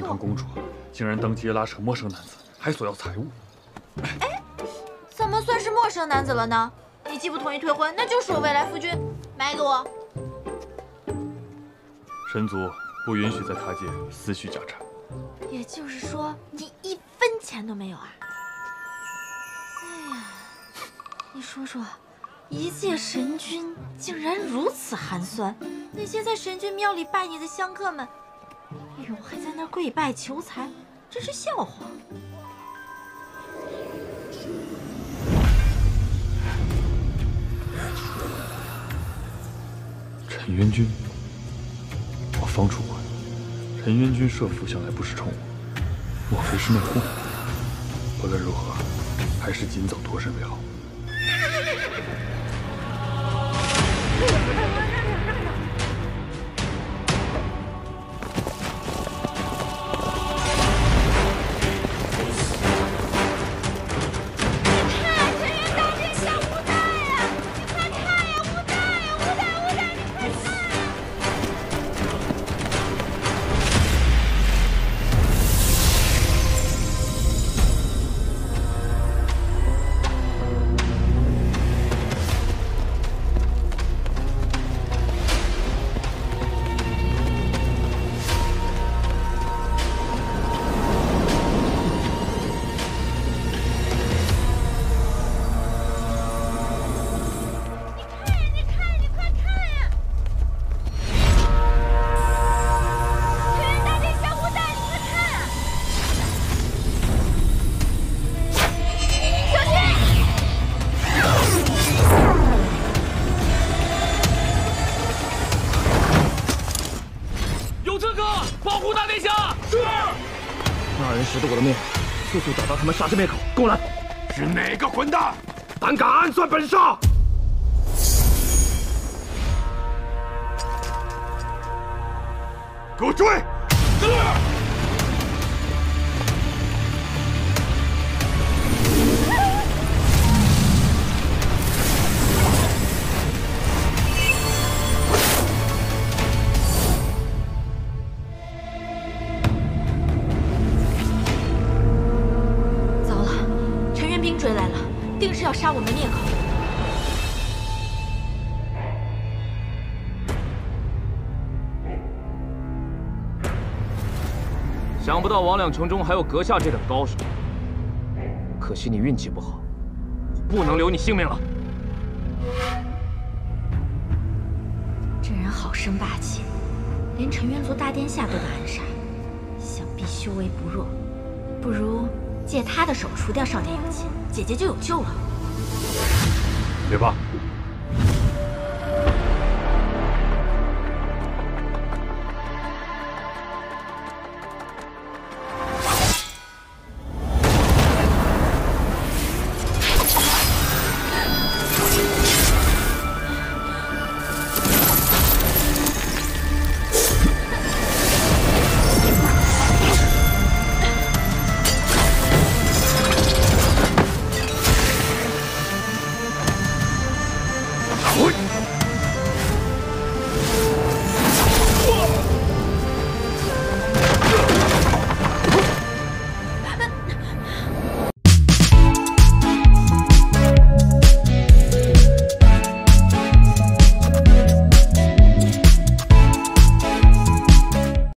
东城公主竟然登基拉扯陌生男子，还索要财物。哎，怎么算是陌生男子了呢？你既不同意退婚，那就是我未来夫君，买给我。神族不允许在他界私许家产。也就是说，你一分钱都没有啊？哎呀，你说说。 一介神君竟然如此寒酸，那些在神君庙里拜你的香客们，哎呦，还在那儿跪拜求财，真是笑话。陈渊君，我方楚怀，陈渊君设伏向来不是宠我，莫非是内讧？不论如何，还是尽早脱身为好。 速找到他们，杀身灭口！跟我来！是哪个混蛋，胆敢暗算本少？给我追！是。 杀我们灭口！想不到王两城中还有阁下这等高手，可惜你运气不好，我不能留你性命了。这人好生霸气，连陈渊族大殿下都敢暗杀，想必修为不弱。不如借他的手除掉少年有情，姐姐就有救了。别怕，